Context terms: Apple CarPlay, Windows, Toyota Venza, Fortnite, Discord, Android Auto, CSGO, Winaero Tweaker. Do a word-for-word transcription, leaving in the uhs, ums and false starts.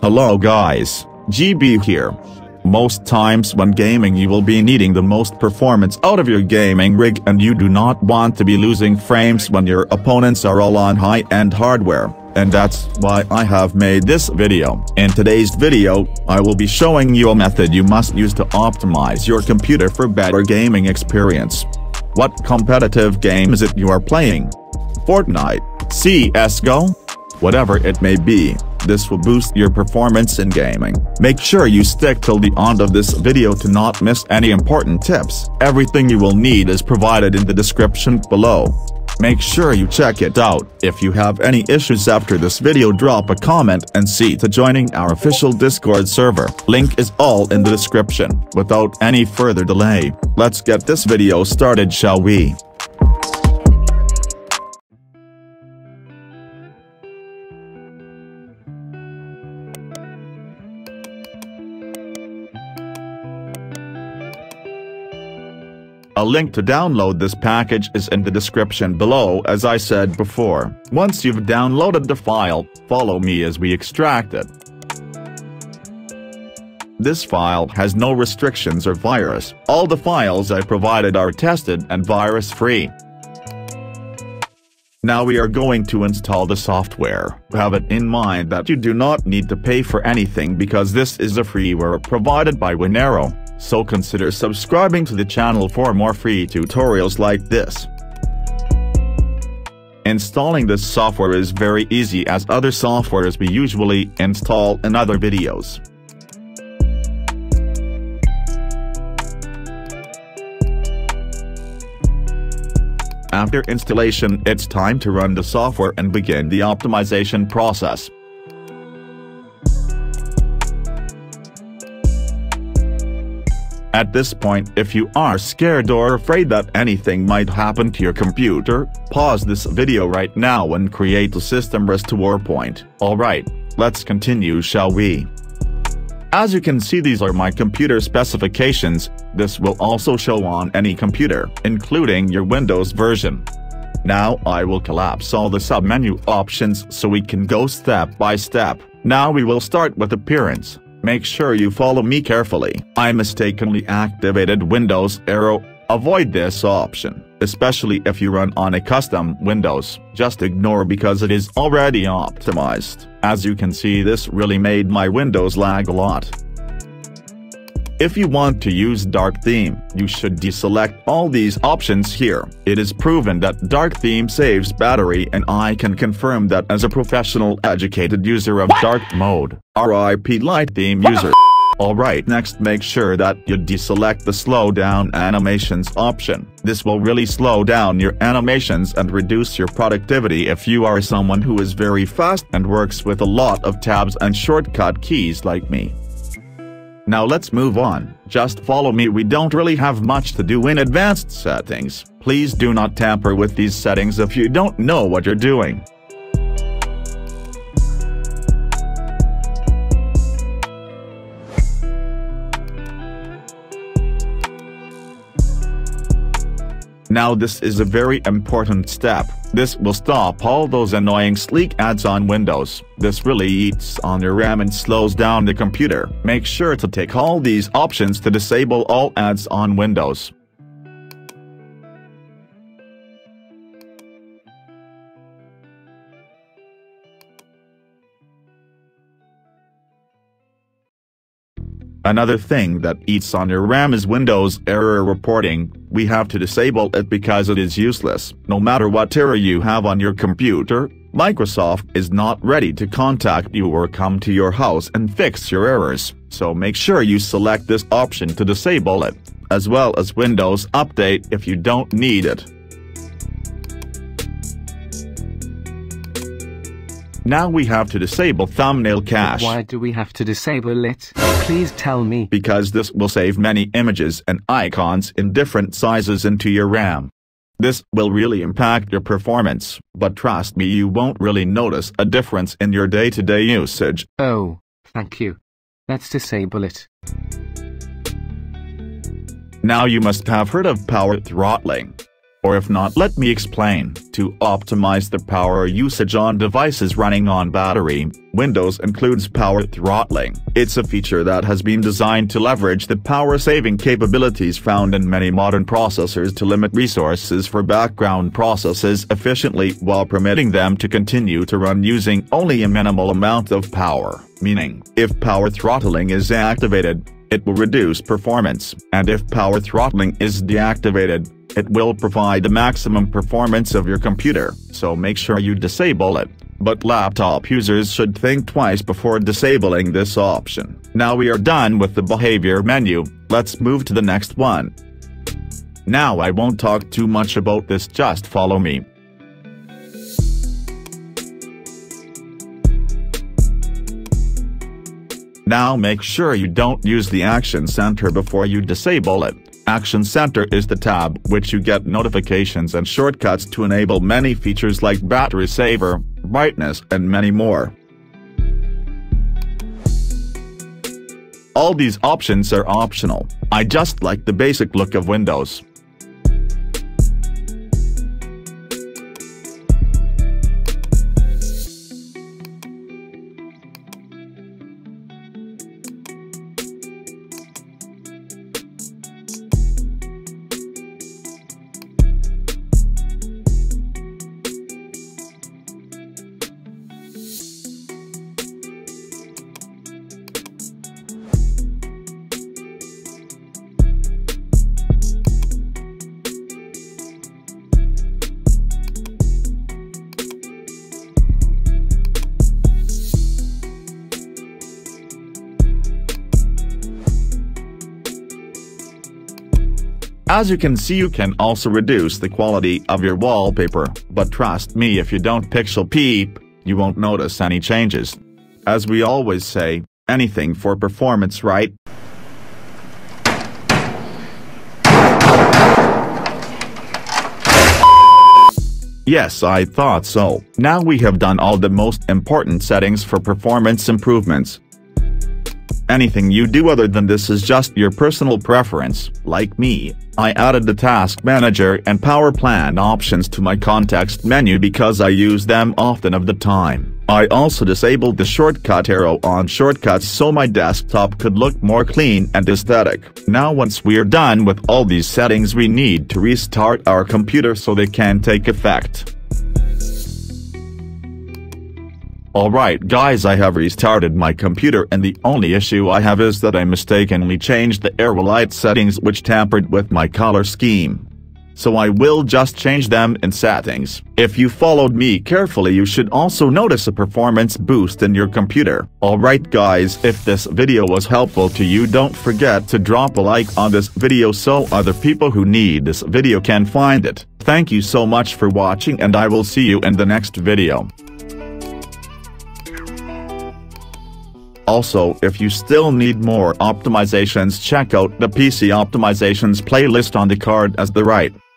Hello guys, G B here. Most times when gaming you will be needing the most performance out of your gaming rig and you do not want to be losing frames when your opponents are all on high-end hardware, and that's why I have made this video. In today's video, I will be showing you a method you must use to optimize your computer for better gaming experience. What competitive game is it you are playing? Fortnite, C S G O? Whatever it may be, this will boost your performance in gaming. Make sure you stick till the end of this video to not miss any important tips. Everything you will need is provided in the description below. Make sure you check it out. If you have any issues after this video, drop a comment and see to joining our official Discord server. Link is all in the description. Without any further delay, let's get this video started, shall we? A link to download this package is in the description below, as I said before. Once you've downloaded the file, follow me as we extract it. This file has no restrictions or virus. All the files I provided are tested and virus-free. Now we are going to install the software. Have it in mind that you do not need to pay for anything because this is a freeware provided by Winaero. So consider subscribing to the channel for more free tutorials like this. Installing this software is very easy as other softwares we usually install in other videos. After installation, it's time to run the software and begin the optimization process. At this point, if you are scared or afraid that anything might happen to your computer, pause this video right now and create a system restore point. Alright, let's continue, shall we? As you can see, these are my computer specifications. This will also show on any computer, including your Windows version. Now I will collapse all the submenu options so we can go step by step. Now we will start with appearance. Make sure you follow me carefully. I mistakenly activated Windows arrow. Avoid this option, especially if you run on a custom Windows. Just ignore because it is already optimized. As you can see, this really made my Windows lag a lot. If you want to use dark theme, you should deselect all these options here. It is proven that dark theme saves battery, and I can confirm that as a professional educated user of what? Dark mode. R I P light theme what user. Alright, next, make sure that you deselect the slow down animations option. This will really slow down your animations and reduce your productivity if you are someone who is very fast and works with a lot of tabs and shortcut keys like me. Now let's move on. Just follow me, we don't really have much to do in advanced settings. Please do not tamper with these settings if you don't know what you're doing. Now this is a very important step. This will stop all those annoying sleek ads on Windows. This really eats on your RAM and slows down the computer. Make sure to take all these options to disable all ads on Windows. Another thing that eats on your RAM is Windows error reporting. We have to disable it because it is useless. No matter what error you have on your computer, Microsoft is not ready to contact you or come to your house and fix your errors, so make sure you select this option to disable it, as well as Windows Update if you don't need it. Now we have to disable thumbnail cache. But why do we have to disable it? Please tell me. Because this will save many images and icons in different sizes into your RAM. This will really impact your performance, but trust me, you won't really notice a difference in your day-to-day usage. Oh, thank you. Let's disable it. Now you must have heard of power throttling. Or if not, let me explain. To optimize the power usage on devices running on battery, Windows includes power throttling. It's a feature that has been designed to leverage the power-saving capabilities found in many modern processors to limit resources for background processes efficiently while permitting them to continue to run using only a minimal amount of power. Meaning, if power throttling is activated, it will reduce performance, and if power throttling is deactivated, it will provide the maximum performance of your computer, so make sure you disable it. But laptop users should think twice before disabling this option. Now we are done with the behavior menu, let's move to the next one. Now I won't talk too much about this, just follow me. Now make sure you don't use the Action Center before you disable it. Action Center is the tab which you get notifications and shortcuts to enable many features like battery saver, brightness and many more. All these options are optional. I just like the basic look of Windows. As you can see, you can also reduce the quality of your wallpaper, but trust me, if you don't pixel peep, you won't notice any changes. As we always say, anything for performance, right? Yes, I thought so. Now we have done all the most important settings for performance improvements. Anything you do other than this is just your personal preference. Like me, I added the task manager and power plan options to my context menu because I use them often of the time. I also disabled the shortcut arrow on shortcuts so my desktop could look more clean and aesthetic. Now once we're done with all these settings, we need to restart our computer so they can take effect. Alright guys, I have restarted my computer and the only issue I have is that I mistakenly changed the aero light settings which tampered with my color scheme. So I will just change them in settings. If you followed me carefully, you should also notice a performance boost in your computer. Alright guys, if this video was helpful to you, don't forget to drop a like on this video so other people who need this video can find it. Thank you so much for watching and I will see you in the next video. Also, if you still need more optimizations, check out the P C optimizations playlist on the card as the right.